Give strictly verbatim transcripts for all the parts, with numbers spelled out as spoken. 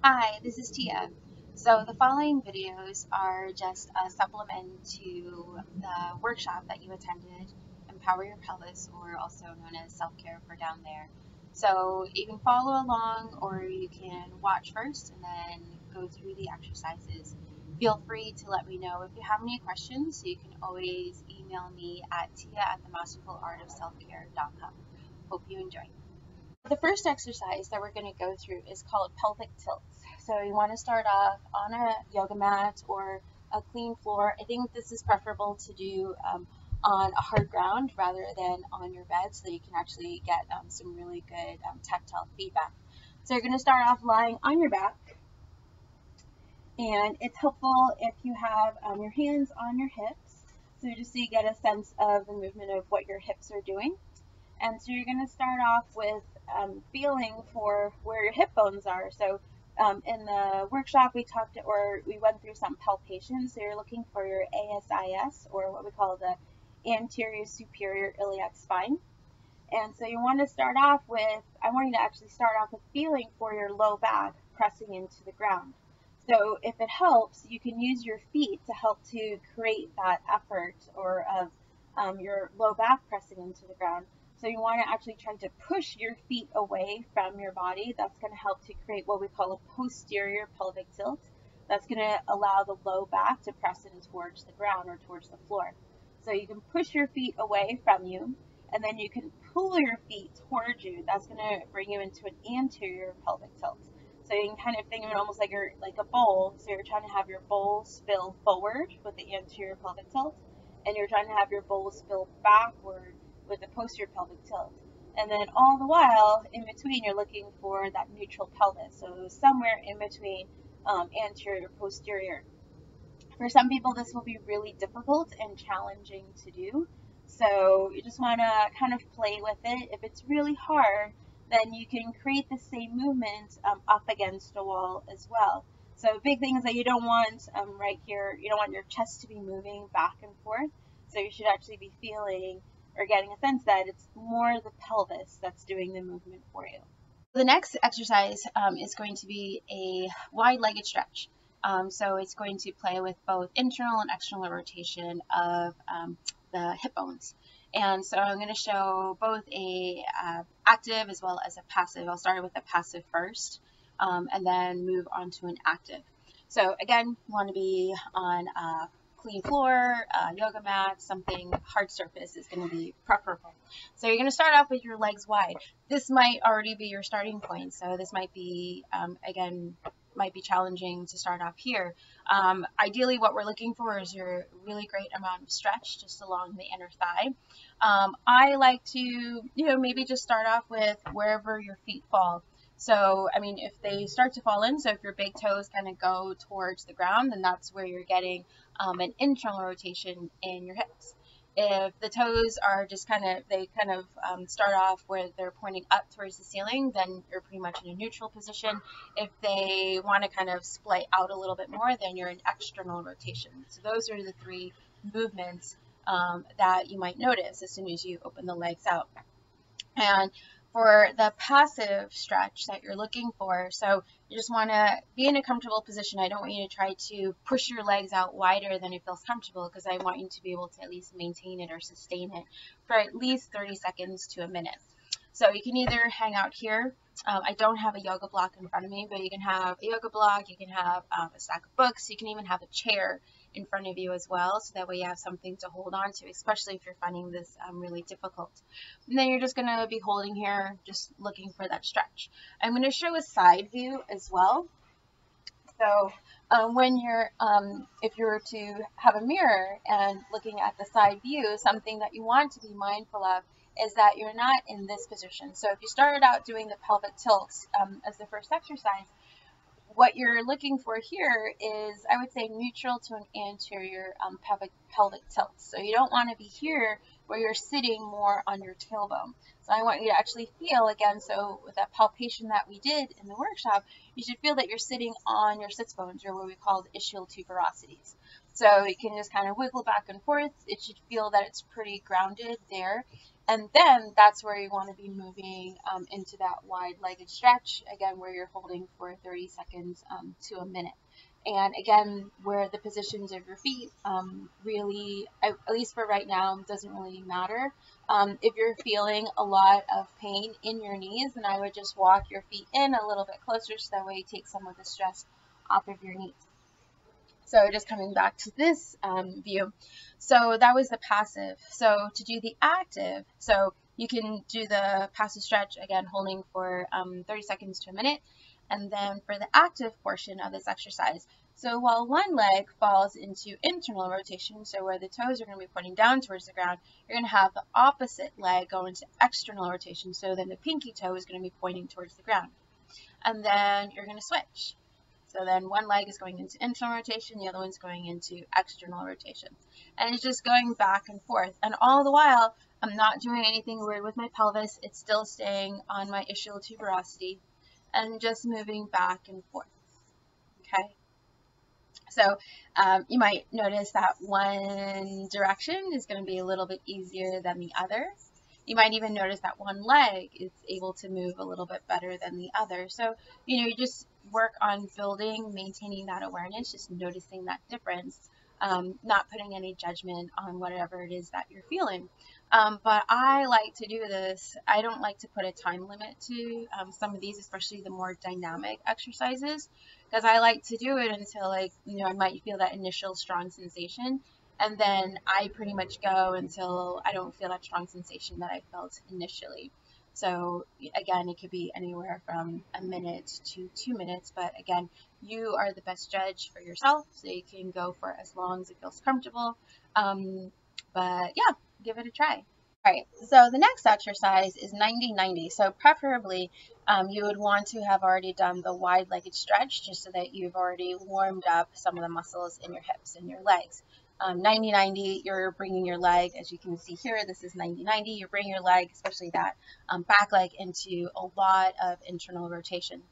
Hi, this is Tia. So the following videos are just a supplement to the workshop that you attended, Empower Your Pelvis, or also known as Self-Care for Down There. So you can follow along or you can watch first and then go through the exercises. Feel free to let me know if you have any questions. You can always email me at tia at the masterful art of self care dot com. Hope you enjoy. The first exercise that we're going to go through is called pelvic tilts. So you want to start off on a yoga mat or a clean floor. I think this is preferable to do um, on a hard ground rather than on your bed so that you can actually get um, some really good um, tactile feedback. So you're going to start off lying on your back, and it's helpful if you have um, your hands on your hips, so just so you get a sense of the movement of what your hips are doing. And so you're going to start off with um, feeling for where your hip bones are. So um, in the workshop, we talked to, or we went through some palpation. So you're looking for your A S I S, or what we call the anterior superior iliac spine. And so you want to start off with, I want you to actually start off with feeling for your low back pressing into the ground. So if it helps, you can use your feet to help to create that effort or of um, your low back pressing into the ground. So you want to actually try to push your feet away from your body. That's going to help to create what we call a posterior pelvic tilt. That's going to allow the low back to press in towards the ground or towards the floor. So you can push your feet away from you, and then you can pull your feet towards you. That's going to bring you into an anterior pelvic tilt. So you can kind of think of it almost like, you're, like a bowl. So you're trying to have your bowl spill forward with the anterior pelvic tilt, and you're trying to have your bowl spill backward with the posterior pelvic tilt. And then all the while, in between, you're looking for that neutral pelvis. So somewhere in between um, anterior, posterior. For some people, this will be really difficult and challenging to do. So you just want to kind of play with it. If it's really hard, then you can create the same movement um, up against a wall as well. So a big thing is that you don't want um, right here, you don't want your chest to be moving back and forth. So you should actually be feeling or getting a sense that it's more the pelvis that's doing the movement for you. The next exercise um, is going to be a wide-legged stretch. Um, so it's going to play with both internal and external rotation of um, the hip bones. And so I'm going to show both a uh, active as well as a passive. I'll start with a passive first um, and then move on to an active. So again, you want to be on a clean floor, uh, yoga mat, something hard surface is going to be preferable. So you're going to start off with your legs wide. This might already be your starting point. So this might be, um, again, might be challenging to start off here. Um, ideally, what we're looking for is your really great amount of stretch just along the inner thigh. Um, I like to, you know, maybe just start off with wherever your feet fall. So, I mean, if they start to fall in, so if your big toes kind of go towards the ground, then that's where you're getting um, an internal rotation in your hips. If the toes are just kind of, they kind of um, start off where they're pointing up towards the ceiling, then you're pretty much in a neutral position. If they want to kind of splay out a little bit more, then you're in external rotation. So those are the three movements um, that you might notice as soon as you open the legs out. And for the passive stretch that you're looking for, so you just want to be in a comfortable position. I don't want you to try to push your legs out wider than it feels comfortable, because I want you to be able to at least maintain it or sustain it for at least thirty seconds to a minute. So you can either hang out here. Um, I don't have a yoga block in front of me, but you can have a yoga block, you can have um, a stack of books, you can even have a chair in front of you as well, so that way you have something to hold on to, especially if you're finding this um, really difficult. And then you're just going to be holding here, just looking for that stretch. I'm going to show a side view as well. So um, when you're, um, if you were to have a mirror and looking at the side view, something that you want to be mindful of is that you're not in this position. So if you started out doing the pelvic tilts um, as the first exercise, what you're looking for here is, I would say, neutral to an anterior um, pelvic, pelvic tilt. So you don't want to be here where you're sitting more on your tailbone. So I want you to actually feel, again, so with that palpation that we did in the workshop, you should feel that you're sitting on your sits bones, or what we call ischial tuberosities. So you can just kind of wiggle back and forth. It should feel that it's pretty grounded there. And then that's where you want to be moving um, into that wide legged stretch, again, where you're holding for thirty seconds um, to a minute. And again, where the positions of your feet um, really, at least for right now, doesn't really matter. Um, if you're feeling a lot of pain in your knees, then I would just walk your feet in a little bit closer, so that way you take some of the stress off of your knees. So just coming back to this um, view. So that was the passive. So to do the active, so you can do the passive stretch, again, holding for um, thirty seconds to a minute. And then for the active portion of this exercise, so while one leg falls into internal rotation, so where the toes are going to be pointing down towards the ground, you're going to have the opposite leg go into external rotation. So then the pinky toe is going to be pointing towards the ground. And then you're going to switch. So then one leg is going into internal rotation, the other one's going into external rotation. And it's just going back and forth. And all the while, I'm not doing anything weird with my pelvis. It's still staying on my ischial tuberosity and just moving back and forth, okay? So um, you might notice that one direction is going to be a little bit easier than the other. You might even notice that one leg is able to move a little bit better than the other. So, you know, you just work on building, maintaining that awareness, just noticing that difference, um, not putting any judgment on whatever it is that you're feeling. Um, but I like to do this. I don't like to put a time limit to um, some of these, especially the more dynamic exercises, because I like to do it until, like, you know, I might feel that initial strong sensation. And then I pretty much go until I don't feel that strong sensation that I felt initially. So again, it could be anywhere from a minute to two minutes, but again, you are the best judge for yourself, so you can go for as long as it feels comfortable. Um, but yeah, give it a try. All right, so the next exercise is ninety ninety. So preferably, um, you would want to have already done the wide-legged stretch, just so that you've already warmed up some of the muscles in your hips and your legs. ninety ninety, um, you're bringing your leg, as you can see here, this is ninety ninety, you're bringing your leg, especially that um, back leg, into a lot of internal rotation.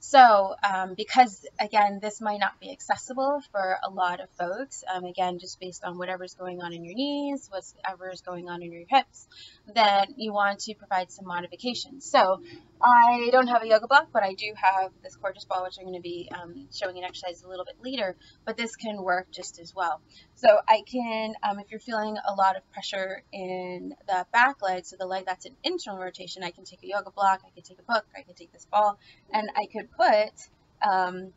So um, because, again, this might not be accessible for a lot of folks, um, again, just based on whatever's going on in your knees, whatever's going on in your hips, then you want to provide some modifications. So I don't have a yoga block, but I do have this gorgeous ball, which I'm going to be um, showing an exercise a little bit later, but this can work just as well. So I can, um, if you're feeling a lot of pressure in the back leg, so the leg that's in internal rotation, I can take a yoga block, I can take a book, I can take this ball, and I could put, um,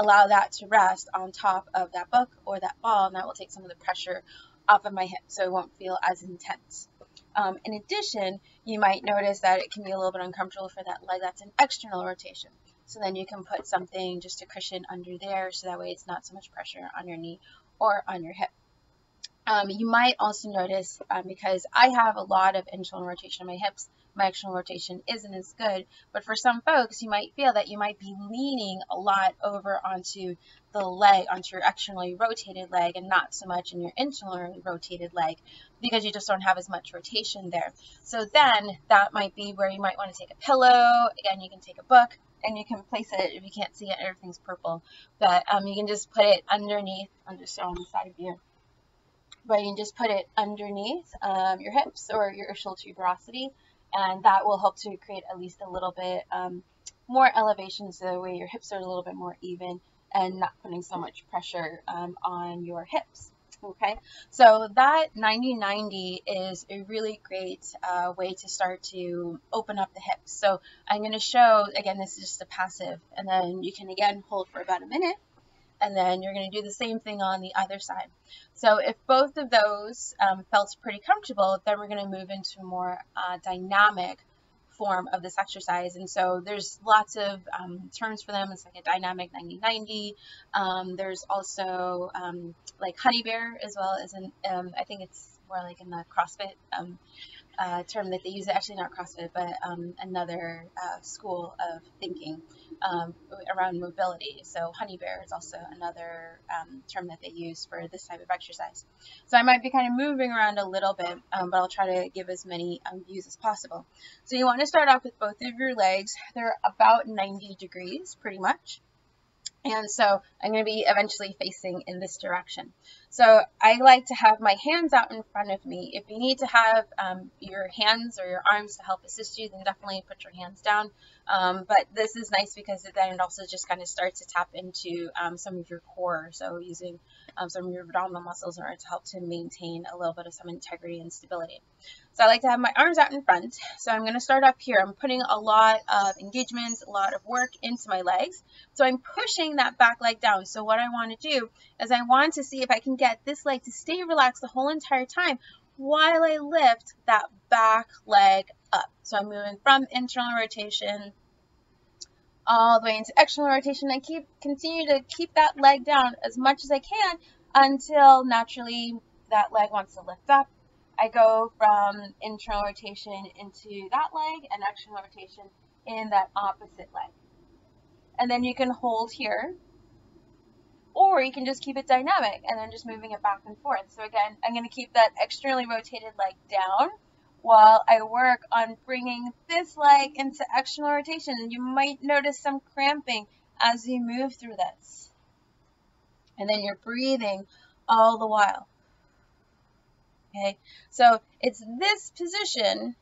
allow that to rest on top of that book or that ball, and that will take some of the pressure off of my hip, so it won't feel as intense. Um, in addition, you might notice that it can be a little bit uncomfortable for that leg that's in external rotation. So then you can put something, just a cushion under there, so that way it's not so much pressure on your knee or on your hip. Um, you might also notice, um, because I have a lot of internal rotation in my hips, my external rotation isn't as good, but for some folks, you might feel that you might be leaning a lot over onto the leg, onto your externally rotated leg, and not so much in your internally rotated leg, because you just don't have as much rotation there. So then that might be where you might want to take a pillow. Again, you can take a book, and you can place it, if you can't see it, everything's purple, but um, you can just put it underneath. I'm just showing the side view. But you can just put it underneath um, your hips or your ischial tuberosity, and that will help to create at least a little bit um, more elevation, so the way your hips are a little bit more even and not putting so much pressure um, on your hips. Okay, so that ninety ninety is a really great uh, way to start to open up the hips. So I'm going to show, again, this is just a passive, and then you can again hold for about a minute, and then you're going to do the same thing on the other side. So if both of those um, felt pretty comfortable, then we're going to move into a more uh, dynamic form of this exercise. And so there's lots of um, terms for them. It's like a dynamic ninety ninety. Um, there's also um, like honey bear, as well as an, um, I think it's more like in the CrossFit um, uh, term that they use, actually not CrossFit, but um, another uh, school of thinking um, around mobility. So honey bear is also another um, term that they use for this type of exercise. So I might be kind of moving around a little bit, um, but I'll try to give as many um, views as possible. So you want to start off with both of your legs. They're about ninety degrees, pretty much. And so I'm going to be eventually facing in this direction. So I like to have my hands out in front of me. If you need to have um, your hands or your arms to help assist you, then definitely put your hands down. Um, but this is nice because then it also just kind of starts to tap into um, some of your core. So using um, some of your abdominal muscles in order to help to maintain a little bit of some integrity and stability. So I like to have my arms out in front. So I'm going to start up here. I'm putting a lot of engagement, a lot of work into my legs. So I'm pushing that back leg down. So what I want to do is I want to see if I can get this leg to stay relaxed the whole entire time while I lift that back leg up. So I'm moving from internal rotation all the way into external rotation. I keep continue to keep that leg down as much as I can until naturally that leg wants to lift up. I go from internal rotation into that leg and external rotation in that opposite leg. And then you can hold here, or you can just keep it dynamic and then just moving it back and forth. So again, I'm going to keep that externally rotated leg down while I work on bringing this leg into external rotation. And you might notice some cramping as you move through this. And then you're breathing all the while. Okay, so it's this position.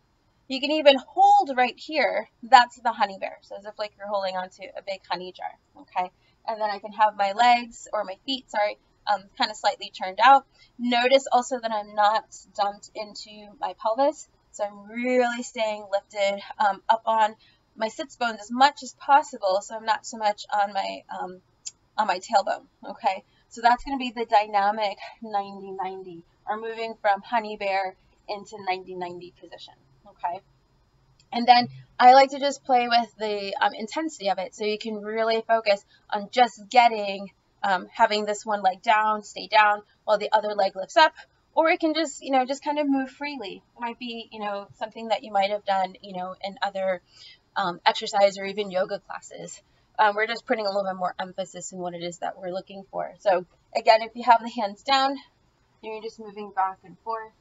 You can even hold right here. That's the honey bear. So as if like you're holding onto a big honey jar. Okay. And then I can have my legs, or my feet, sorry, um, kind of slightly turned out. Notice also that I'm not dumped into my pelvis. So I'm really staying lifted um, up on my sits bones as much as possible. So I'm not so much on my, um, on my tailbone. Okay. So that's going to be the dynamic ninety ninety, or moving from honey bear into ninety ninety position. Okay. And then I like to just play with the um, intensity of it, so you can really focus on just getting, um, having this one leg down, stay down while the other leg lifts up, or it can just, you know, just kind of move freely. It might be, you know, something that you might have done, you know, in other um, exercise or even yoga classes. Um, we're just putting a little bit more emphasis on what it is that we're looking for. So again, if you have the hands down, you're just moving back and forth.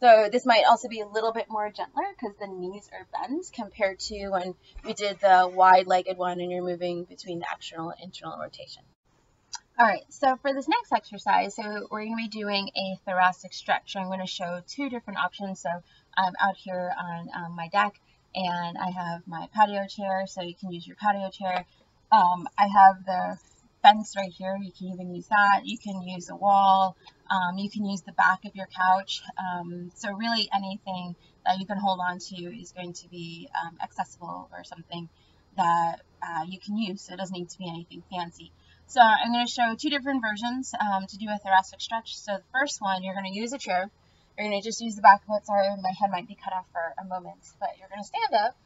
So this might also be a little bit more gentler because the knees are bent compared to when we did the wide-legged one and you're moving between the external and internal rotation. All right, so for this next exercise, so we're going to be doing a thoracic stretch. So I'm going to show two different options. So I'm out here on um, my deck and I have my patio chair, so you can use your patio chair. Um, I have the fence right here. You can even use that. You can use a wall. Um, you can use the back of your couch. Um, so really anything that you can hold on to is going to be um, accessible, or something that uh, you can use. So it doesn't need to be anything fancy. So I'm going to show two different versions um, to do a thoracic stretch. So the first one, you're going to use a chair. You're going to just use the back of it. Sorry, my head might be cut off for a moment, but you're going to stand up.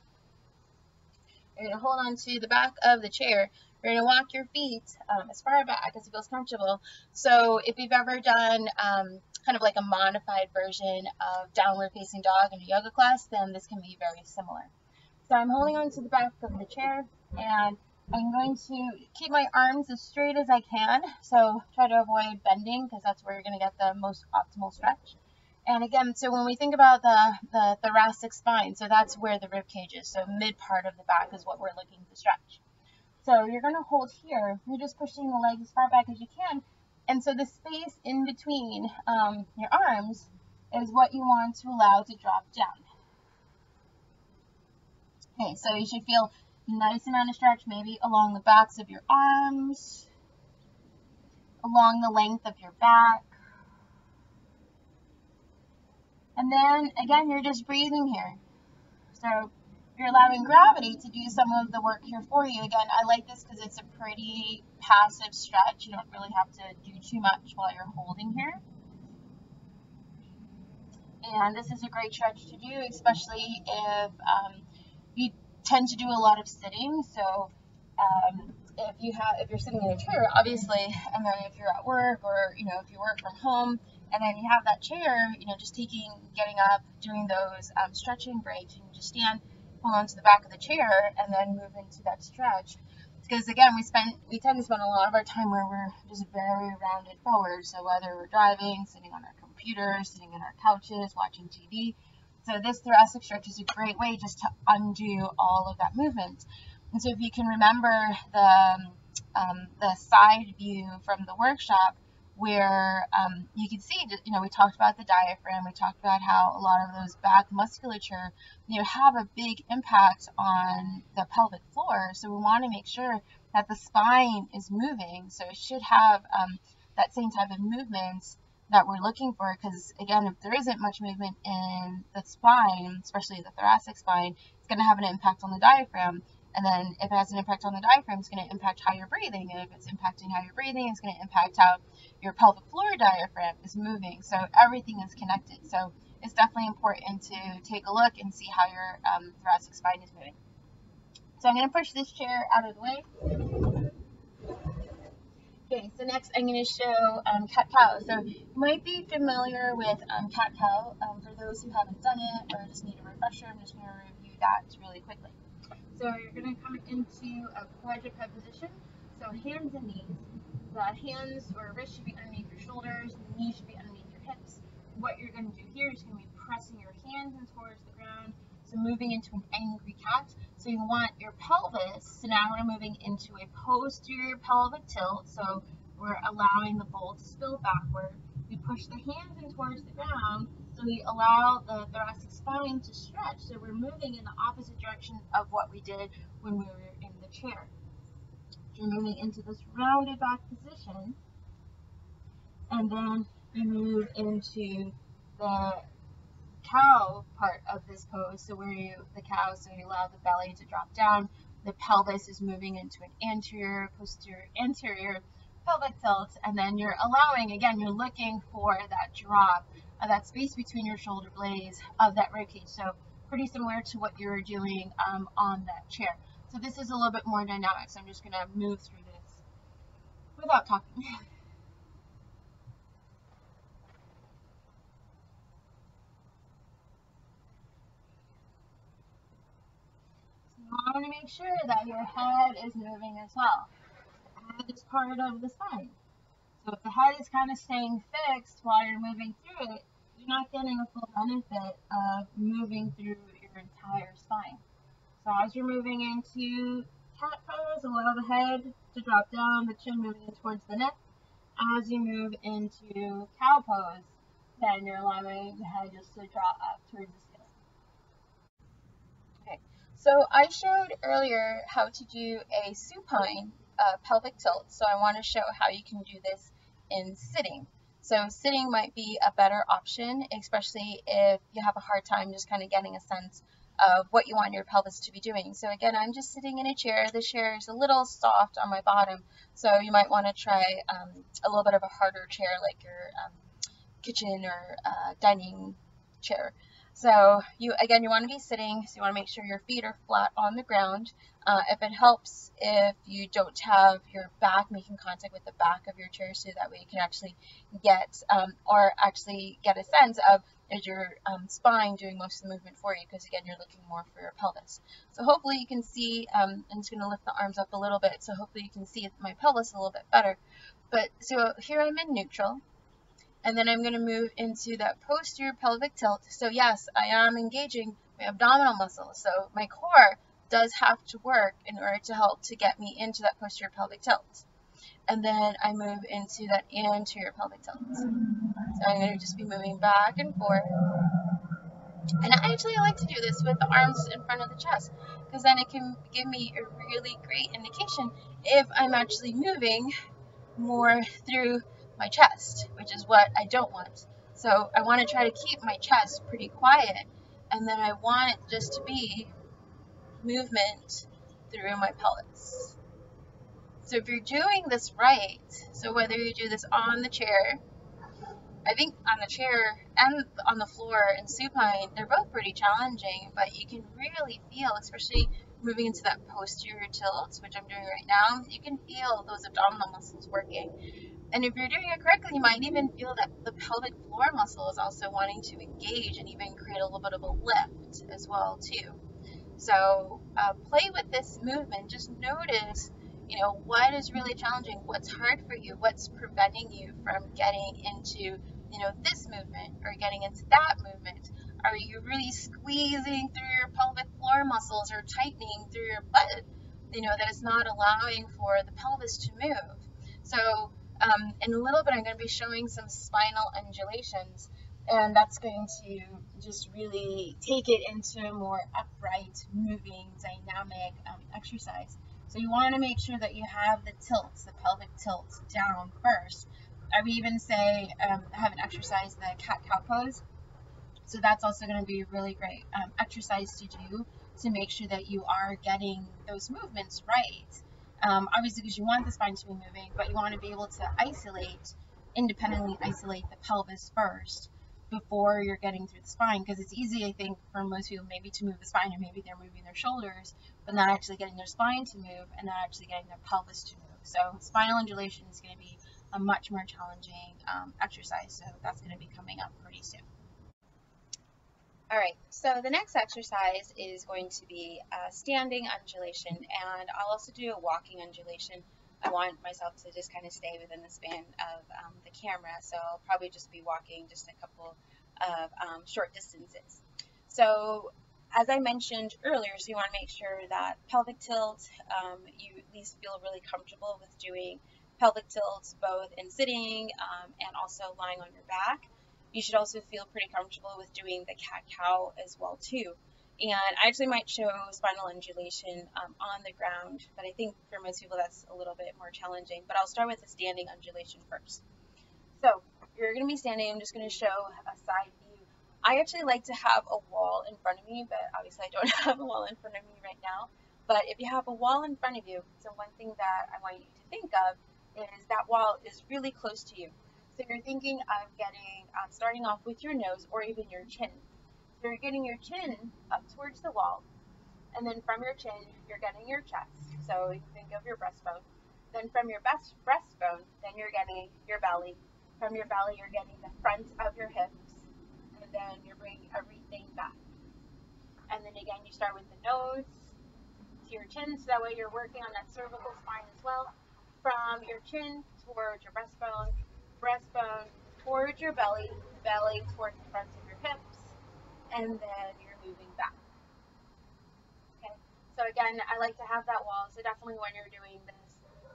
You're going to hold on to the back of the chair. You're going to walk your feet um, as far back as it feels comfortable. So if you've ever done um, kind of like a modified version of downward facing dog in a yoga class, then this can be very similar. So I'm holding on to the back of the chair and I'm going to keep my arms as straight as I can. So try to avoid bending because that's where you're going to get the most optimal stretch. And again, so when we think about the, the thoracic spine, so that's where the rib cage is. So mid part of the back is what we're looking to stretch. So you're going to hold here, you're just pushing the leg as far back as you can. And so the space in between um, your arms is what you want to allow to drop down. Okay, so you should feel nice amount of stretch, maybe along the backs of your arms, along the length of your back. And then again, you're just breathing here. So you're allowing gravity to do some of the work here for you. Again, I like this because it's a pretty passive stretch. You don't really have to do too much while you're holding here. And this is a great stretch to do, especially if um, you tend to do a lot of sitting. So um, if you have, if you're sitting in a chair, obviously, and then if you're at work, or you know, if you work from home, and then you have that chair, you know, just taking, getting up, doing those um, stretching breaks, you can just stand, hold onto the back of the chair, and then move into that stretch. Because again, we spend, we tend to spend a lot of our time where we're just very rounded forward. So whether we're driving, sitting on our computers, sitting on our couches, watching T V. So this thoracic stretch is a great way just to undo all of that movement. And so if you can remember the, um, the side view from the workshop, where um, you can see, you know, we talked about the diaphragm, we talked about how a lot of those back musculature, you know, have a big impact on the pelvic floor. So we want to make sure that the spine is moving. So it should have um, that same type of movements that we're looking for, because again, if there isn't much movement in the spine, especially the thoracic spine, it's going to have an impact on the diaphragm. And then if it has an impact on the diaphragm, it's going to impact how you're breathing. And if it's impacting how you're breathing, it's going to impact how your pelvic floor diaphragm is moving. So everything is connected. So it's definitely important to take a look and see how your um, thoracic spine is moving. So I'm going to push this chair out of the way. Okay, so next I'm going to show um, cat-cow. So you might be familiar with um, cat-cow. Um, for those who haven't done it or just need a refresher, I'm just going to review that really quickly. So you're going to come into a quadruped position, so hands and knees. The hands or wrists should be underneath your shoulders, the knees should be underneath your hips. What you're going to do here is you're going to be pressing your hands in towards the ground, so moving into an angry cat. So you want your pelvis, so now we're moving into a posterior pelvic tilt, so we're allowing the bowl to spill backward. We push the hands in towards the ground, so we allow the thoracic spine to stretch. So we're moving in the opposite direction of what we did when we were in the chair. So you're moving into this rounded back position, and then we move into the cow part of this pose. So where you, the cow, so you allow the belly to drop down. The pelvis is moving into an anterior, posterior, anterior pelvic tilt, and then you're allowing, again, you're looking for that drop of that space between your shoulder blades of that ribcage. So pretty similar to what you were doing um, on that chair. So this is a little bit more dynamic. So I'm just going to move through this without talking. So you want to make sure that your head is moving as well. Is part of the spine. So if the head is kind of staying fixed while you're moving through it, you're not getting a full benefit of moving through your entire spine. So as you're moving into cat pose, allow the head to drop down, the chin moving towards the neck. As you move into cow pose, then you're allowing the head just to drop up towards the sky. Okay, so I showed earlier how to do a supine Uh, pelvic tilt, so I want to show how you can do this in sitting. So sitting might be a better option, especially if you have a hard time just kind of getting a sense of what you want your pelvis to be doing. So again, I'm just sitting in a chair. The chair is a little soft on my bottom, so you might want to try um, a little bit of a harder chair, like your um, kitchen or uh, dining chair. So you, again, you want to be sitting, so you want to make sure your feet are flat on the ground. Uh, if it helps, if you don't have your back making contact with the back of your chair, so that way you can actually get, um, or actually get a sense of, is your um, spine doing most of the movement for you? Because again, you're looking more for your pelvis. So hopefully you can see, um, I'm just going to lift the arms up a little bit, so hopefully you can see my pelvis a little bit better. But so here I'm in neutral. And then I'm going to move into that posterior pelvic tilt. So yes, I am engaging my abdominal muscles. So my core does have to work in order to help to get me into that posterior pelvic tilt. And then I move into that anterior pelvic tilt. So I'm going to just be moving back and forth. And I actually like to do this with the arms in front of the chest, because then it can give me a really great indication if I'm actually moving more through my chest, which is what I don't want. So I want to try to keep my chest pretty quiet, and then I want it just to be movement through my pelvis. So if you're doing this right, so whether you do this on the chair, I think on the chair and on the floor and supine, they're both pretty challenging, but you can really feel, especially moving into that posterior tilt, which I'm doing right now, you can feel those abdominal muscles working. And if you're doing it correctly, you might even feel that the pelvic floor muscle is also wanting to engage and even create a little bit of a lift as well too. So uh, play with this movement. Just notice, you know, what is really challenging, what's hard for you, what's preventing you from getting into, you know, this movement or getting into that movement. Are you really squeezing through your pelvic floor muscles or tightening through your butt? you know, that is not allowing for the pelvis to move. So um, in a little bit, I'm going to be showing some spinal undulations, and that's going to just really take it into a more upright, moving, dynamic um, exercise. So you want to make sure that you have the tilts, the pelvic tilts down first. I would even say um, have an exercise, the cat-cow pose. So that's also going to be a really great um, exercise to do to make sure that you are getting those movements right. Um, obviously, because you want the spine to be moving, but you want to be able to isolate, independently isolate the pelvis first before you're getting through the spine, because it's easy, I think, for most people maybe to move the spine, or maybe they're moving their shoulders, but not actually getting their spine to move and not actually getting their pelvis to move. So spinal undulation is going to be a much more challenging um, exercise, so that's going to be coming up pretty soon. All right, so the next exercise is going to be a standing undulation, and I'll also do a walking undulation. I want myself to just kind of stay within the span of um, the camera, so I'll probably just be walking just a couple of um, short distances. So as I mentioned earlier, so you want to make sure that pelvic tilt, um, you at least feel really comfortable with doing pelvic tilts both in sitting um, and also lying on your back. You should also feel pretty comfortable with doing the cat-cow as well too. And I actually might show spinal undulation um, on the ground, but I think for most people that's a little bit more challenging. But I'll start with the standing undulation first. So you're going to be standing. I'm just going to show a side view. I actually like to have a wall in front of me, but obviously I don't have a wall in front of me right now. But if you have a wall in front of you, so one thing that I want you to think of is that wall is really close to you. So you're thinking of getting, um, starting off with your nose or even your chin. So you're getting your chin up towards the wall, and then from your chin, you're getting your chest. So you think of your breastbone. Then from your best breastbone, then you're getting your belly. From your belly, you're getting the front of your hips, and then you're bringing everything back. And then again, you start with the nose to your chin, so that way you're working on that cervical spine as well. From your chin towards your breastbone, breastbone towards your belly, belly towards the front of your hips, and then you're moving back. Okay, so again, I like to have that wall, so definitely when you're doing this,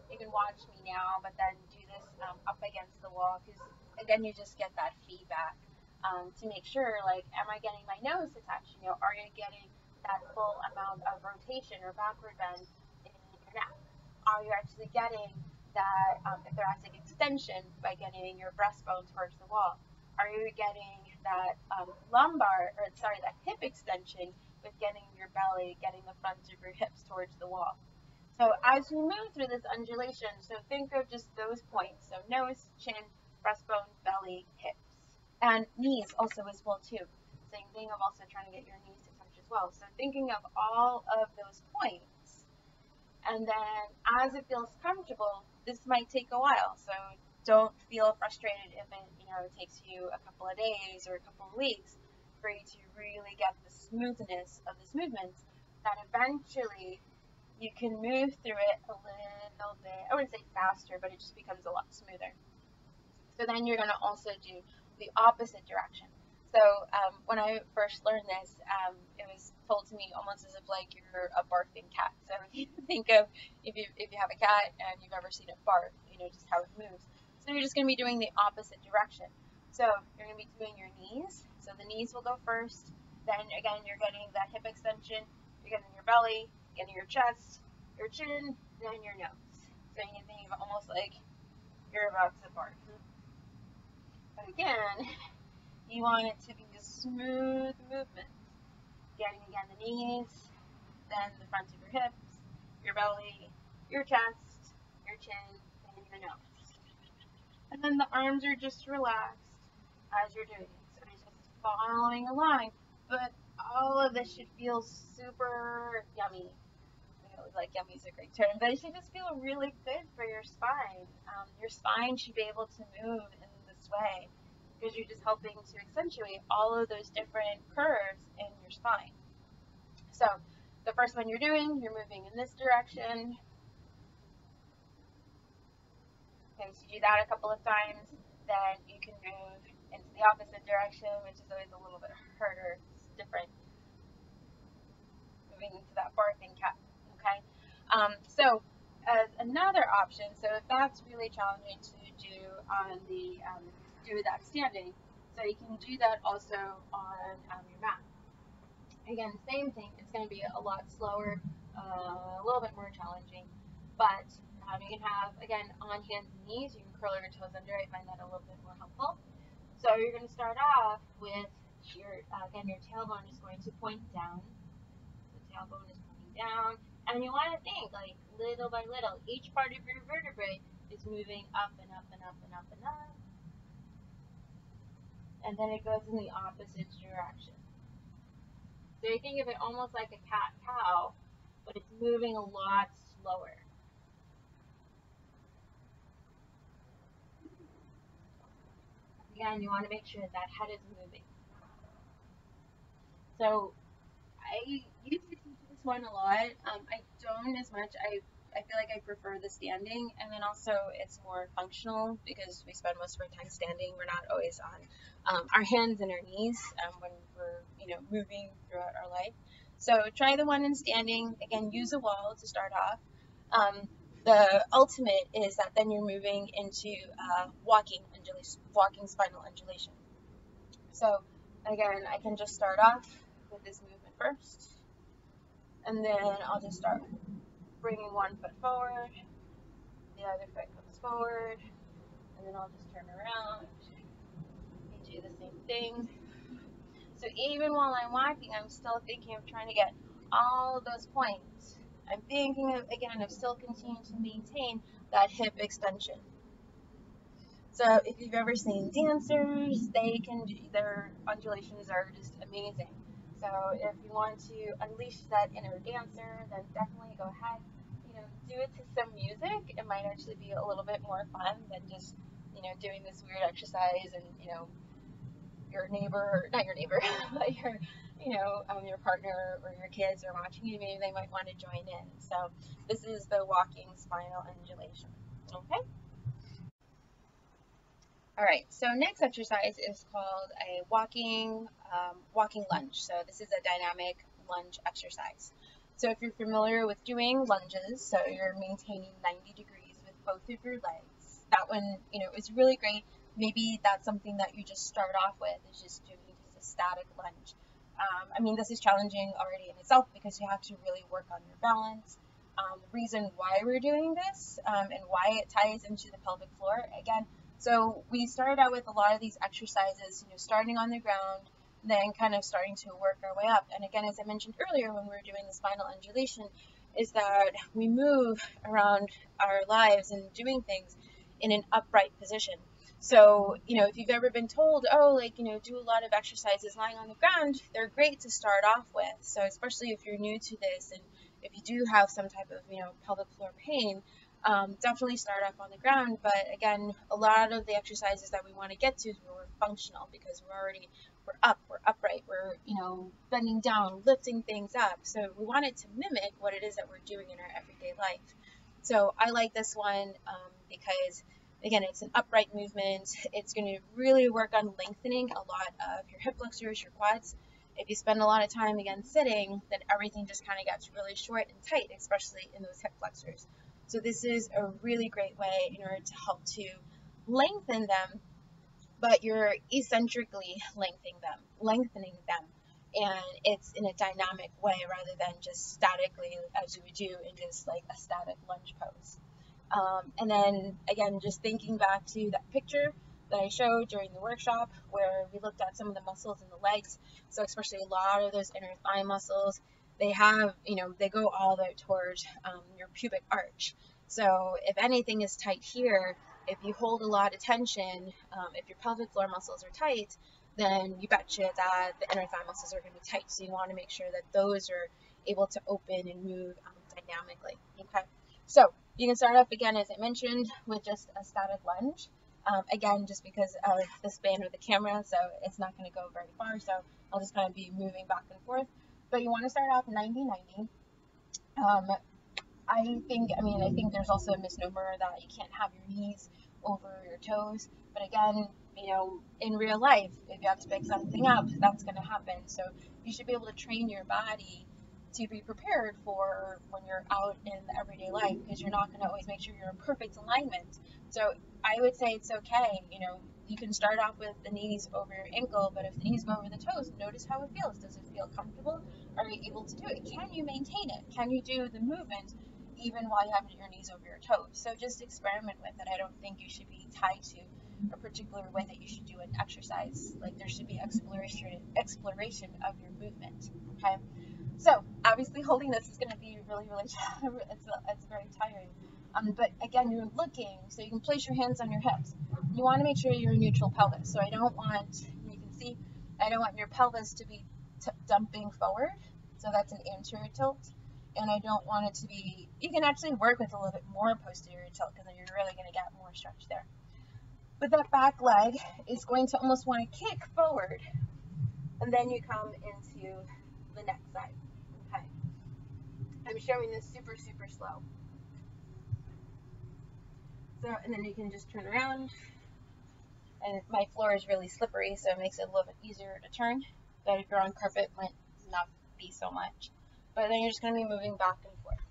you can watch me now, but then do this um, up against the wall, because again, you just get that feedback um, to make sure, like, am I getting my nose to touch? You know, are you getting that full amount of rotation or backward bend in your neck? Are you actually getting that um, thoracic extension by getting your breastbone towards the wall? Are you getting that um, lumbar, or sorry, that hip extension with getting your belly, getting the front of your hips towards the wall? So as you move through this undulation, so think of just those points. So nose, chin, breastbone, belly, hips, and knees also as well too. Same thing of also trying to get your knees to touch as well. So thinking of all of those points. And then as it feels comfortable, this might take a while. So don't feel frustrated if it, you know, it takes you a couple of days or a couple of weeks for you to really get the smoothness of this movement, that eventually you can move through it a little bit. I wouldn't say faster, but it just becomes a lot smoother. So then you're going to also do the opposite direction. So um, when I first learned this, um, it was told to me almost as if like you're a barfing cat. So if you think of if you if you have a cat and you've ever seen it barf, you know just how it moves. So you're just going to be doing the opposite direction. So you're going to be doing your knees. So the knees will go first. Then again, you're getting that hip extension. You're getting your belly, getting your chest, your chin, then your nose. So you think of almost like you're about to barf. But again, you want it to be a smooth movement. Getting again the knees, then the front of your hips, your belly, your chest, your chin, and your nose. And then the arms are just relaxed as you're doing it. So you're just following a line, but all of this should feel super yummy. I know, like yummy is a great term, but it should just feel really good for your spine. Um, your spine should be able to move in this way, because you're just helping to accentuate all of those different curves in your spine. So the first one you're doing, you're moving in this direction. Okay, so you do that a couple of times, then you can move into the opposite direction, which is always a little bit harder, it's different. Moving into that barfing cat, okay? Um, so as another option, so if that's really challenging to do on the, um, do that standing, so you can do that also on um, your mat. Again, same thing, it's going to be a lot slower, uh, a little bit more challenging, but um, you can have, again, on hands and knees, you can curl your toes under. I find that a little bit more helpful. So you're going to start off with your, uh, again, your tailbone is going to point down. The tailbone is pointing down, and you want to think, like, little by little, each part of your vertebrae is moving up and up and up and up and up, and then it goes in the opposite direction. So you think of it almost like a cat-cow, but it's moving a lot slower. Again, you want to make sure that, that head is moving. So I used to teach this one a lot. Um, I don't as much. I, I feel like I prefer the standing, and then also it's more functional because we spend most of our time standing. We're not always on Um, our hands and our knees um, when we're, you know, moving throughout our life. So try the one in standing. Again, use a wall to start off. Um, the ultimate is that then you're moving into uh, walking undulation, walking spinal undulation. So again, I can just start off with this movement first, and then I'll just start bringing one foot forward, the other foot comes forward, and then I'll just turn around. Do the same thing. So even while I'm walking, I'm still thinking of trying to get all those points. I'm thinking of, again, of still continuing to maintain that hip extension. So if you've ever seen dancers, they can do, their undulations are just amazing. So if you want to unleash that inner dancer, then definitely go ahead, you know, do it to some music. It might actually be a little bit more fun than just, you know, doing this weird exercise and, you know, your neighbor, not your neighbor, but your, you know, um, your partner or your kids are watching you, maybe they might want to join in. So this is the walking spinal undulation, okay? All right, so next exercise is called a walking, um, walking lunge. So this is a dynamic lunge exercise. So if you're familiar with doing lunges, so you're maintaining ninety degrees with both of your legs. That one, you know, is really great. Maybe that's something that you just start off with, is just doing just a static lunge. Um, I mean, this is challenging already in itself because you have to really work on your balance. Um, the reason why we're doing this um, and why it ties into the pelvic floor, again, so we started out with a lot of these exercises, you know, starting on the ground, then kind of starting to work our way up. And again, as I mentioned earlier when we were doing the spinal undulation, is that we move around our lives and doing things in an upright position. So, you know, if you've ever been told, oh, like, you know, do a lot of exercises lying on the ground, they're great to start off with. So especially if you're new to this and if you do have some type of, you know, pelvic floor pain, um, definitely start off on the ground. But again, a lot of the exercises that we want to get to is where we're functional, because we're already, we're up, we're upright, we're, you know, bending down, lifting things up. So we want it to mimic what it is that we're doing in our everyday life. So I like this one um, because, again, it's an upright movement. It's going to really work on lengthening a lot of your hip flexors, your quads. If you spend a lot of time, again, sitting, then everything just kind of gets really short and tight, especially in those hip flexors. So this is a really great way in order to help to lengthen them, but you're eccentrically lengthening them, lengthening them. And it's in a dynamic way rather than just statically as you would do in just like a static lunge pose. Um, and then, again, just thinking back to that picture that I showed during the workshop where we looked at some of the muscles in the legs, so especially a lot of those inner thigh muscles, they have, you know, they go all the way towards um, your pubic arch. So if anything is tight here, if you hold a lot of tension, um, if your pelvic floor muscles are tight, then you betcha that the inner thigh muscles are going to be tight. So you want to make sure that those are able to open and move um, dynamically, okay? So you can start off, again, as I mentioned, with just a static lunge. Um, again, just because of the span of the camera, so it's not going to go very far, so I'll just kind of be moving back and forth. But you want to start off ninety ninety. Um, I think, I mean, I think there's also a misnomer that you can't have your knees over your toes. But again, you know, in real life, if you have to pick something up, that's going to happen. So you should be able to train your body to be prepared for when you're out in the everyday life, because you're not going to always make sure you're in perfect alignment. So I would say it's okay, you know, you can start off with the knees over your ankle, but if the knees go over the toes, notice how it feels. Does it feel comfortable? Are you able to do it? Can you maintain it? Can you do the movement even while you have your knees over your toes? So just experiment with it. I don't think you should be tied to a particular way that you should do an exercise. Like, there should be exploration exploration of your movement, okay? So obviously holding this is going to be really, really, it's, it's very tiring. Um, but again, you're looking, so you can place your hands on your hips. You want to make sure you're in neutral pelvis. So I don't want, you can see, I don't want your pelvis to be t dumping forward. So that's an anterior tilt. And I don't want it to be, you can actually work with a little bit more posterior tilt, because then you're really going to get more stretch there. But that back leg is going to almost want to kick forward. And then you come into the next side. Okay. I'm showing this super, super slow. So, and then you can just turn around, and my floor is really slippery, so it makes it a little bit easier to turn, but if you're on carpet, it might not be so much. But then you're just going to be moving back and forth.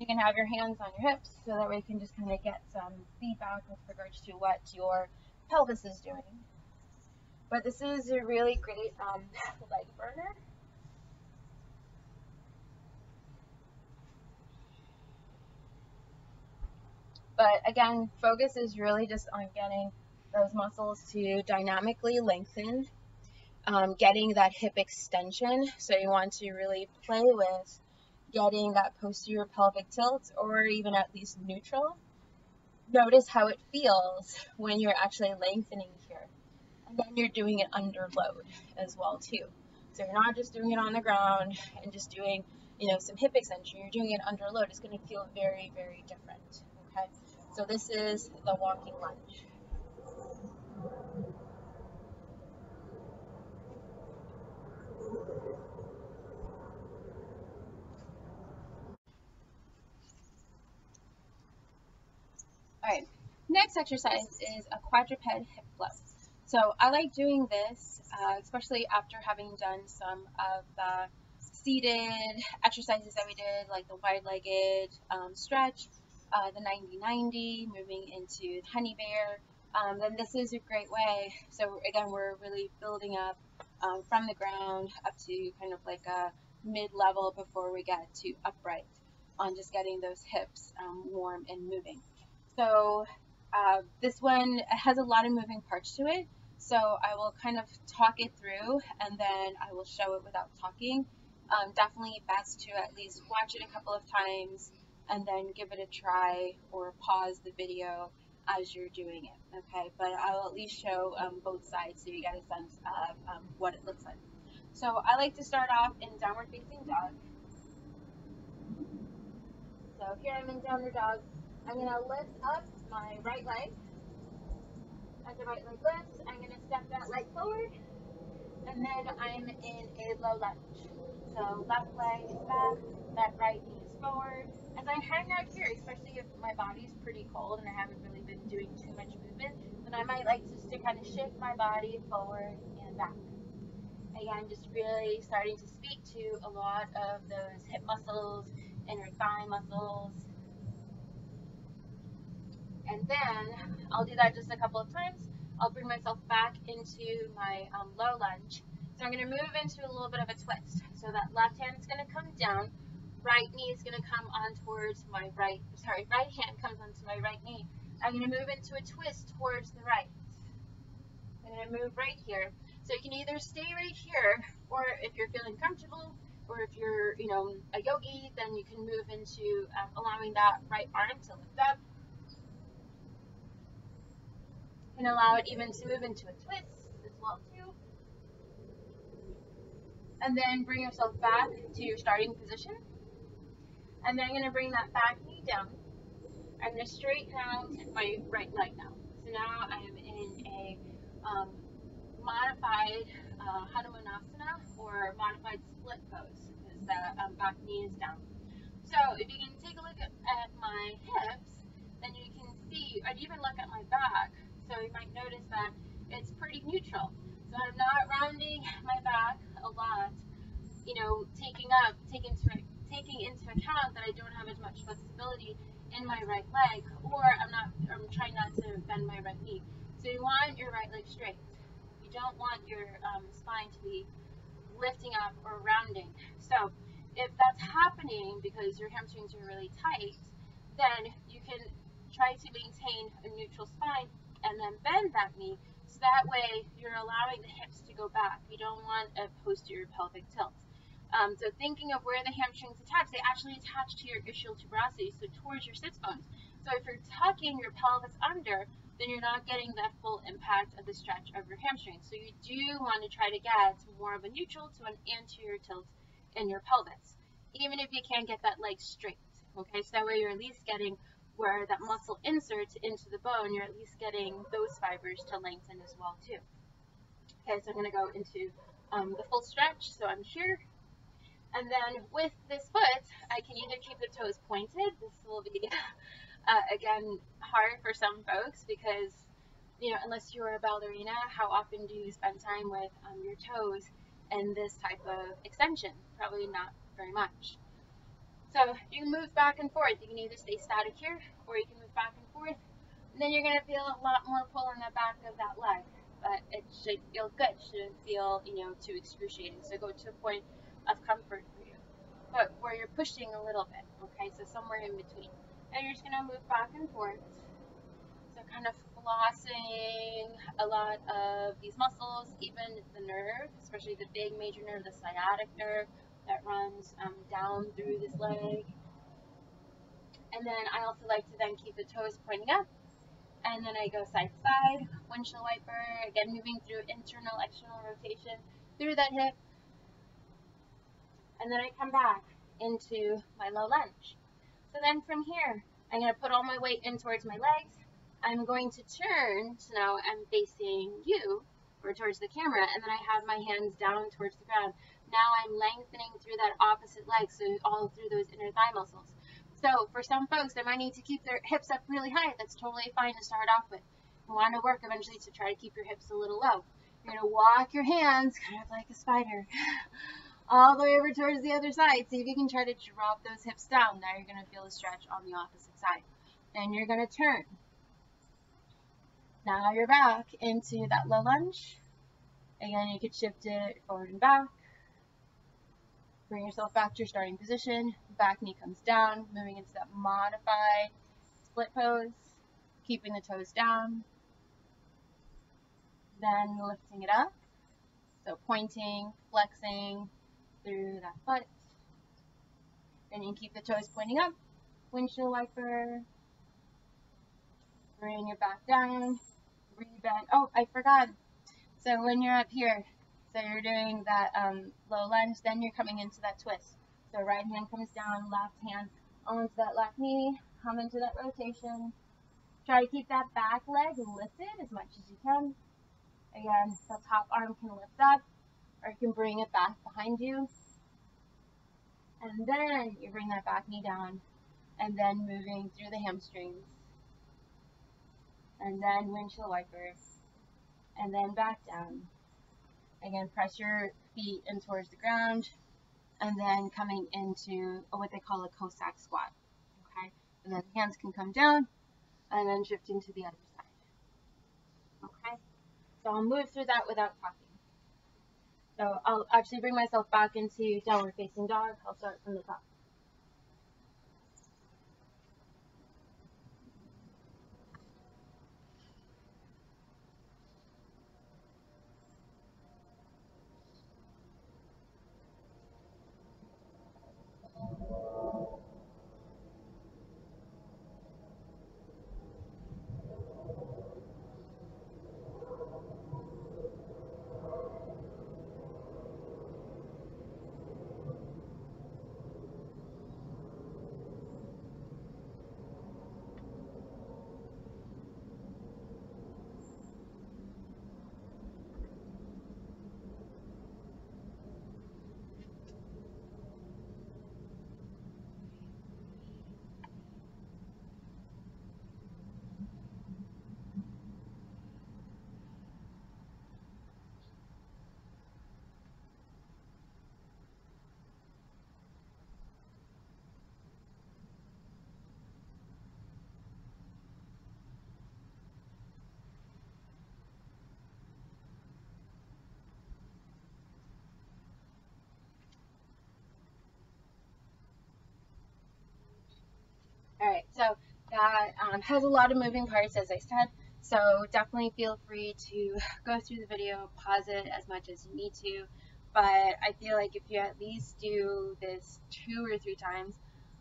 You can have your hands on your hips, so that way you can just kind of get some feedback with regards to what your pelvis is doing. But this is a really great um, leg burner. But again, focus is really just on getting those muscles to dynamically lengthen, um, getting that hip extension. So you want to really play with getting that posterior pelvic tilt, or even at least neutral. Notice how it feels when you're actually lengthening here. And then you're doing it under load as well too. So you're not just doing it on the ground and just doing, you know, some hip extension. You're doing it under load. It's going to feel very, very different. Okay. So this is the walking lunge. All right, next exercise is a quadruped hip flex. So I like doing this, uh, especially after having done some of the seated exercises that we did, like the wide-legged um, stretch, Uh, the ninety ninety, moving into the honey bear, um, then this is a great way. So again, we're really building up um, from the ground up to kind of like a mid-level before we get to upright, on just getting those hips um, warm and moving. So uh, this one has a lot of moving parts to it. So I will kind of talk it through, and then I will show it without talking. Um, definitely best to at least watch it a couple of times, and then give it a try or pause the video as you're doing it, okay? But I'll at least show um, both sides so you get a sense of um, what it looks like. So I like to start off in downward facing dog. So here I'm in downward dog. I'm gonna lift up my right leg. As the right leg lifts, I'm gonna step that leg forward, and then I'm in a low lunge. So left leg is back, that right knee is forward. As I hang out here, especially if my body's pretty cold and I haven't really been doing too much movement, then I might like just to kind of shift my body forward and back. Again, just really starting to speak to a lot of those hip muscles, inner thigh muscles. And then I'll do that just a couple of times. I'll bring myself back into my um, low lunge. So I'm going to move into a little bit of a twist. So that left hand is going to come down. Right knee is going to come on towards my right, sorry, right hand comes onto my right knee. I'm going to move into a twist towards the right. I'm going to move right here. So you can either stay right here, or if you're feeling comfortable, or if you're, you know, a yogi, then you can move into um, allowing that right arm to lift up. You can allow it even to move into a twist as well too. And then bring yourself back to your starting position. And then I'm going to bring that back knee down. I'm going to straighten out my right leg now. So now I'm in a um, modified uh, Hanumanasana, or modified split pose, because the um, back knee is down. So if you can take a look at, at my hips, then you can see, I'd even look at my back. So you might notice that it's pretty neutral. So I'm not rounding my back a lot. you know, taking up, taking into, taking into account that I don't have as much flexibility in my right leg, or I'm not, I'm trying not to bend my right knee. So you want your right leg straight. You don't want your um, spine to be lifting up or rounding. So if that's happening because your hamstrings are really tight, then you can try to maintain a neutral spine and then bend that knee. So that way you're allowing the hips to go back. You don't want a posterior pelvic tilt. Um, so thinking of where the hamstrings attach, they actually attach to your ischial tuberosity, so towards your sits bones. So if you're tucking your pelvis under, then you're not getting that full impact of the stretch of your hamstrings. So you do want to try to get more of a neutral to an anterior tilt in your pelvis, even if you can't get that leg straight. Okay, so that way you're at least getting where that muscle inserts into the bone, you're at least getting those fibers to lengthen as well too. Okay, so I'm going to go into um, the full stretch, so I'm here. And then with this foot, I can either keep the toes pointed. This will be, uh, again, hard for some folks because, you know, unless you're a ballerina, how often do you spend time with um, your toes in this type of extension? Probably not very much. So you can move back and forth. You can either stay static here or you can move back and forth. And then you're going to feel a lot more pull on the back of that leg, but it should feel good. It shouldn't feel, you know, too excruciating. So go to a point of comfort for you, but where you're pushing a little bit, okay? So somewhere in between. And you're just going to move back and forth. So kind of flossing a lot of these muscles, even the nerve, especially the big major nerve, the sciatic nerve, that runs um, down through this leg. And then I also like to then keep the toes pointing up, and then I go side to side, windshield wiper, again moving through internal, external rotation through that hip, and then I come back into my low lunge. So then from here, I'm going to put all my weight in towards my legs. I'm going to turn, so now I'm facing you, or towards the camera, and then I have my hands down towards the ground. Now I'm lengthening through that opposite leg, so all through those inner thigh muscles. So for some folks, they might need to keep their hips up really high. That's totally fine to start off with. You want to work eventually to try to keep your hips a little low. You're going to walk your hands, kind of like a spider, all the way over towards the other side. See if you can try to drop those hips down. Now you're going to feel a stretch on the opposite side. Then you're going to turn. Now you're back into that low lunge. Again, you could shift it forward and back. Bring yourself back to your starting position. Back knee comes down, moving into that modified split pose, keeping the toes down. Then lifting it up. So pointing, flexing through that foot. Then you can keep the toes pointing up. Windshield wiper. Bring it back down. Rebend. Oh, I forgot. So when you're up here, so you're doing that um, low lunge, then you're coming into that twist. So right hand comes down, left hand onto that left knee, come into that rotation. Try to keep that back leg lifted as much as you can. Again, the top arm can lift up, or you can bring it back behind you. And then you bring that back knee down, and then moving through the hamstrings. And then windshield wiper, and then back down. Again, press your feet in towards the ground, and then coming into what they call a Cossack squat, okay? And then the hands can come down, and then shifting to the other side, okay? So I'll move through that without talking. So I'll actually bring myself back into downward facing dog. I'll start from the top. So that um, has a lot of moving parts, as I said. So definitely feel free to go through the video, pause it as much as you need to. But I feel like if you at least do this two or three times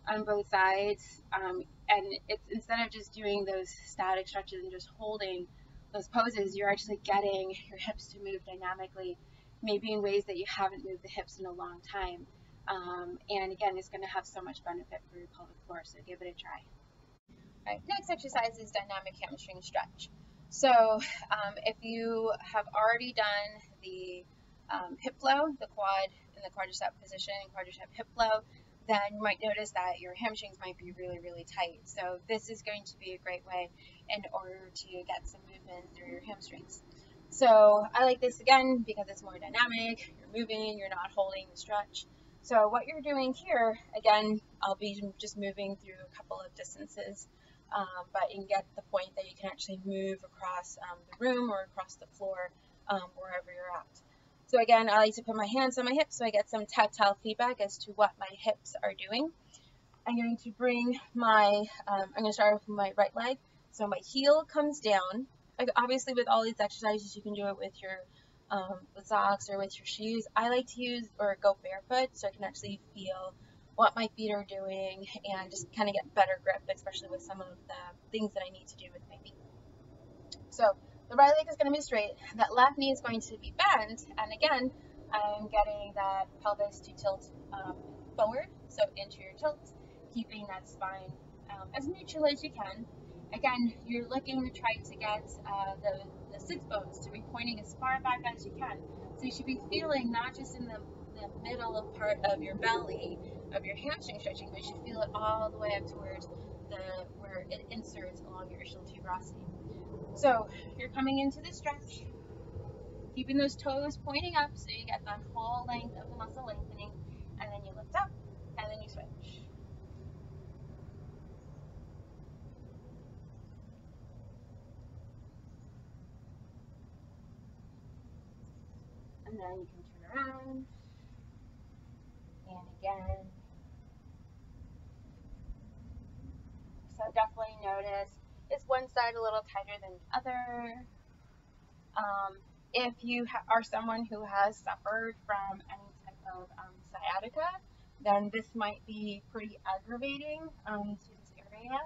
on both sides, um, and it's instead of just doing those static stretches and just holding those poses, you're actually getting your hips to move dynamically, maybe in ways that you haven't moved the hips in a long time. Um, and again, it's going to have so much benefit for your pelvic floor, so give it a try. All right, next exercise is dynamic hamstring stretch. So um, if you have already done the um, hip flow, the quad in the quadricep position, and quadricep hip flow, then you might notice that your hamstrings might be really, really tight. So this is going to be a great way in order to get some movement through your hamstrings. So I like this again because it's more dynamic, you're moving, you're not holding the stretch. So what you're doing here, again, I'll be just moving through a couple of distances, um, but you can get the point that you can actually move across um, the room or across the floor, um, wherever you're at. So again, I like to put my hands on my hips so I get some tactile feedback as to what my hips are doing. I'm going to bring my, um, I'm going to start with my right leg. So my heel comes down. Like obviously with all these exercises, you can do it with your um, with socks or with your shoes. I like to use or go barefoot so I can actually feel what my feet are doing and just kind of get better grip, especially with some of the things that I need to do with my feet. So the right leg is going to be straight, that left knee is going to be bent, and again, I'm getting that pelvis to tilt um, forward, so into your tilt, keeping that spine um, as neutral as you can. Again, you're looking to try to get uh, the, the sits bones to be pointing as far back as you can. So you should be feeling not just in the, the middle of part of your belly, of your hamstring stretching, but you should feel it all the way up towards the, where it inserts along your ischial tuberosity. So you're coming into the stretch, keeping those toes pointing up so you get that whole length of the muscle lengthening, and then you lift up, and then you switch. And then you can turn around, and again. So definitely notice is one side a little tighter than the other. Um, if you ha are someone who has suffered from any type of um, sciatica, then this might be pretty aggravating um, to this area,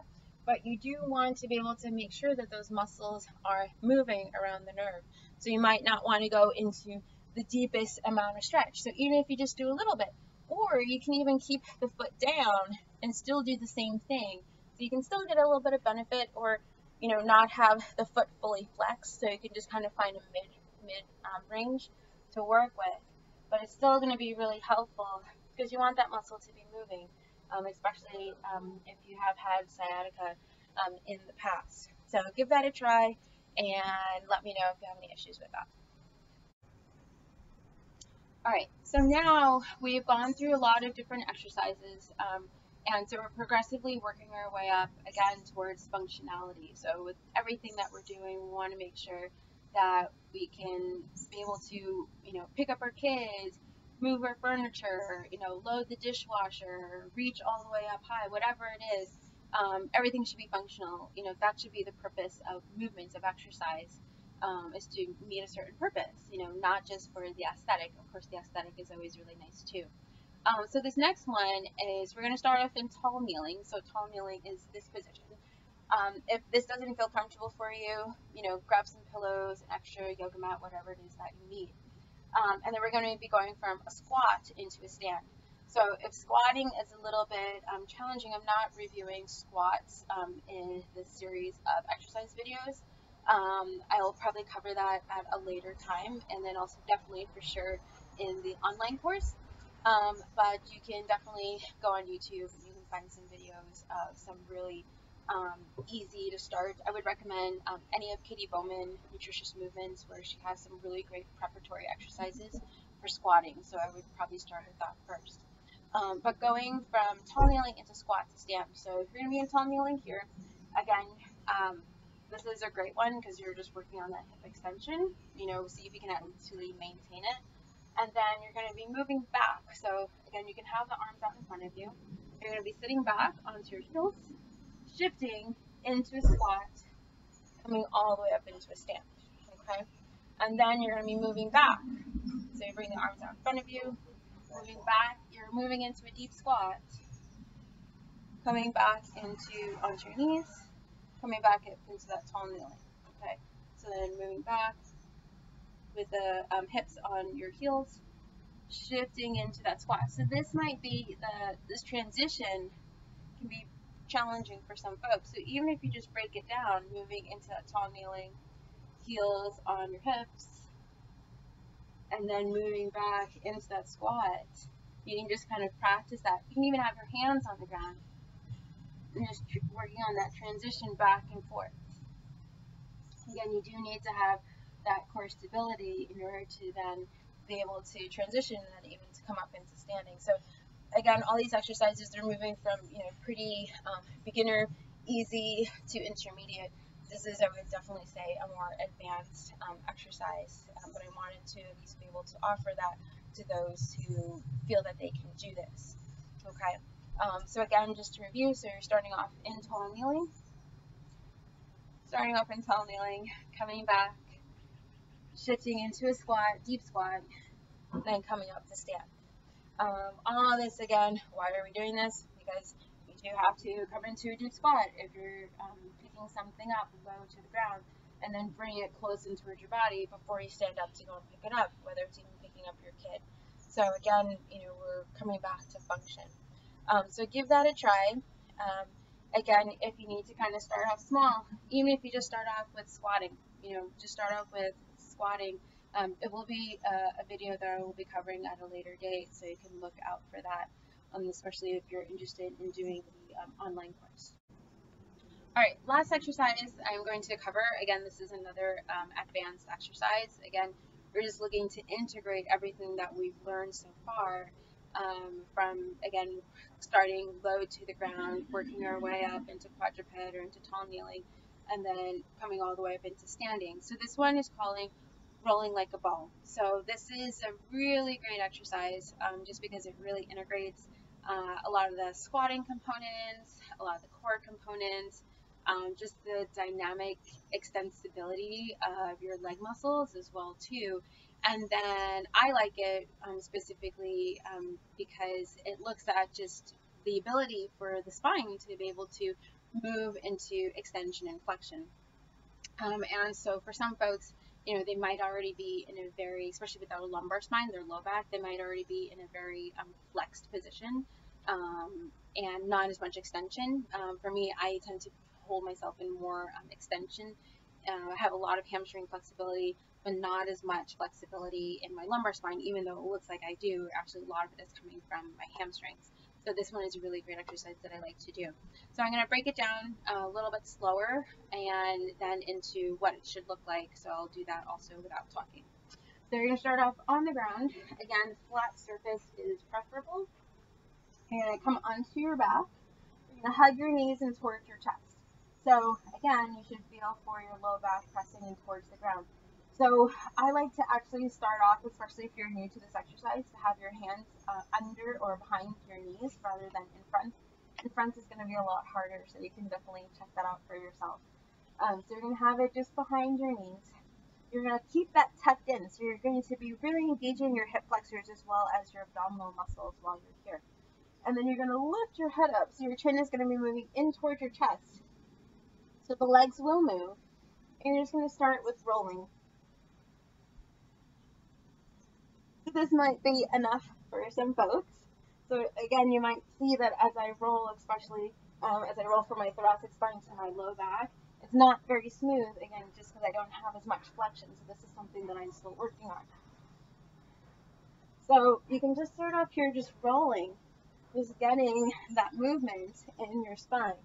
but you do want to be able to make sure that those muscles are moving around the nerve. So you might not want to go into the deepest amount of stretch. So even if you just do a little bit, or you can even keep the foot down and still do the same thing. So you can still get a little bit of benefit, or, you know, not have the foot fully flexed. So you can just kind of find a mid, mid um, range to work with, but it's still going to be really helpful because you want that muscle to be moving, um, especially um, if you have had sciatica um, in the past. So give that a try and let me know if you have any issues with that. All right, so now we've gone through a lot of different exercises. Um, And so we're progressively working our way up, again, towards functionality. So with everything that we're doing, we want to make sure that we can be able to, you know, pick up our kids, move our furniture, you know, load the dishwasher, reach all the way up high, whatever it is, um, everything should be functional. You know, that should be the purpose of movements, of exercise, um, is to meet a certain purpose, you know, not just for the aesthetic. Of course, the aesthetic is always really nice, too. Um, so this next one is, we're going to start off in tall kneeling. So tall kneeling is this position. Um, if this doesn't feel comfortable for you, you know, grab some pillows, an extra yoga mat, whatever it is that you need. Um, and then we're going to be going from a squat into a stand. So if squatting is a little bit um, challenging, I'm not reviewing squats um, in this series of exercise videos. Um, I will probably cover that at a later time, and then also definitely for sure in the online course. Um, but you can definitely go on YouTube and you can find some videos of some really um, easy to start. I would recommend um, any of Katie Bowman's Nutritious Movements, where she has some really great preparatory exercises for squatting. So I would probably start with that first. Um, but going from tall kneeling into squat to stand. So if you're going to be in tall kneeling here, again, um, this is a great one because you're just working on that hip extension. You know, see if you can actually maintain it. And then you're going to be moving back. So again, you can have the arms out in front of you. You're going to be sitting back onto your heels, shifting into a squat, coming all the way up into a stand, okay? And then you're going to be moving back. So you bring the arms out in front of you, moving back, you're moving into a deep squat, coming back into, onto your knees, coming back into that tall kneeling, okay? So then moving back with the um, hips on your heels, shifting into that squat. So this might be, the, this transition can be challenging for some folks. So even if you just break it down, moving into that tall kneeling, heels on your hips, and then moving back into that squat, you can just kind of practice that. You can even have your hands on the ground and just working on that transition back and forth. Again, you do need to have that core stability in order to then be able to transition and then even to come up into standing. So again, all these exercises, they're moving from, you know, pretty um, beginner, easy to intermediate. This is, I would definitely say, a more advanced um, exercise, um, but I wanted to at least be able to offer that to those who feel that they can do this, okay? Um, so again, just to review, so you're starting off in tall kneeling, starting off in tall kneeling, coming back, shifting into a squat, deep squat, then coming up to stand. Um, all this again, why are we doing this? Because you do have to come into a deep squat if you're um, picking something up and going to the ground, and then bring it close in towards your body before you stand up to go and pick it up, whether it's even picking up your kid. So again, you know, we're coming back to function. Um, so give that a try. Um, again, if you need to kind of start off small, even if you just start off with squatting, you know, just start off with squatting. Um, it will be a, a video that I will be covering at a later date, so you can look out for that, um, especially if you're interested in doing the um, online course. All right, last exercise I'm going to cover. Again, this is another um, advanced exercise. Again, we're just looking to integrate everything that we've learned so far um, from, again, starting low to the ground, working our way up into quadruped or into tall kneeling, and then coming all the way up into standing. So this one is calling rolling like a ball. So this is a really great exercise um, just because it really integrates uh, a lot of the squatting components, a lot of the core components, um, just the dynamic extensibility of your leg muscles as well too. And then I like it um, specifically um, because it looks at just the ability for the spine to be able to move into extension and flexion. Um, and so for some folks, you know, they might already be in a very, especially with their lumbar spine, their low back, they might already be in a very um, flexed position um, and not as much extension. Um, for me, I tend to hold myself in more um, extension. Uh, I have a lot of hamstring flexibility, but not as much flexibility in my lumbar spine, even though it looks like I do. Actually, a lot of it is coming from my hamstrings. So this one is a really great exercise that I like to do. So I'm going to break it down a little bit slower and then into what it should look like. So I'll do that also without talking. So you're going to start off on the ground. Again, flat surface is preferable. You're going to come onto your back. You're going to hug your knees and towards your chest. So again, you should feel for your low back pressing in towards the ground. So I like to actually start off, especially if you're new to this exercise, to have your hands uh, under or behind your knees rather than in front. In front is going to be a lot harder, so you can definitely check that out for yourself. Um, so you're going to have it just behind your knees. You're going to keep that tucked in, so you're going to be really engaging your hip flexors as well as your abdominal muscles while you're here. And then you're going to lift your head up, so your chin is going to be moving in towards your chest. So the legs will move, and you're just going to start with rolling. This might be enough for some folks. So again, you might see that as I roll, especially um, as I roll from my thoracic spine to my low back, it's not very smooth, again, just because I don't have as much flexion. So this is something that I'm still working on. So you can just start off here just rolling, just getting that movement in your spine.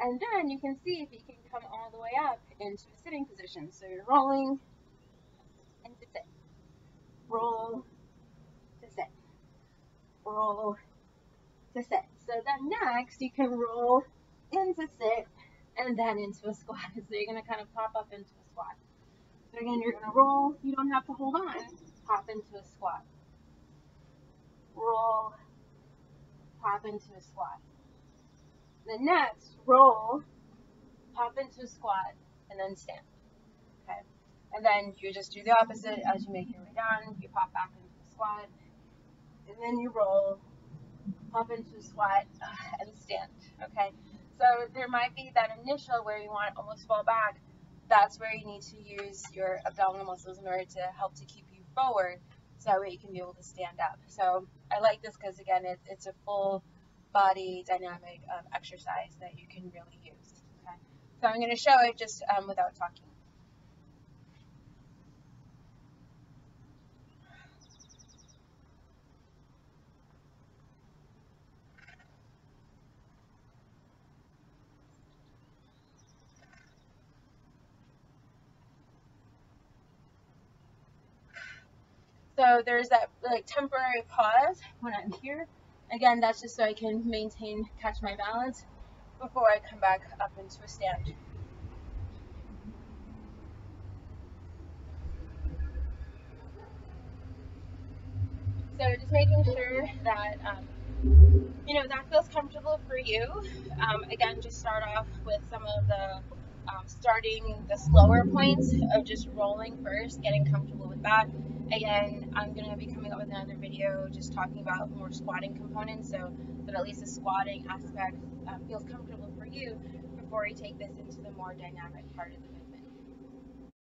And then you can see if you can come all the way up into a sitting position. So you're rolling and sit. Roll to sit, roll to sit. So then next you can roll into sit and then into a squat. So you're gonna kind of pop up into a squat. So again, you're gonna roll, you don't have to hold on, pop into a squat. Roll, pop into a squat. Then next, roll, pop into a squat, and then stand. Okay? And then you just do the opposite as you make your way down. You pop back into the squat, and then you roll, pop into a squat, and stand. Okay? So there might be that initial where you want to almost fall back. That's where you need to use your abdominal muscles in order to help to keep you forward, so that way you can be able to stand up. So I like this because, again, it, it's a full body dynamic um, exercise that you can really use. Okay? So I'm going to show it just um, without talking. So there's that like temporary pause when I'm here. Again, that's just so I can maintain, catch my balance before I come back up into a stand. So just making sure that, um, you know, that feels comfortable for you. Um, again, just start off with some of the um, starting the slower points of just rolling first, getting comfortable with that. Again, I'm going to be coming up with another video just talking about more squatting components, so that at least the squatting aspect um, feels comfortable for you before you take this into the more dynamic part of the video.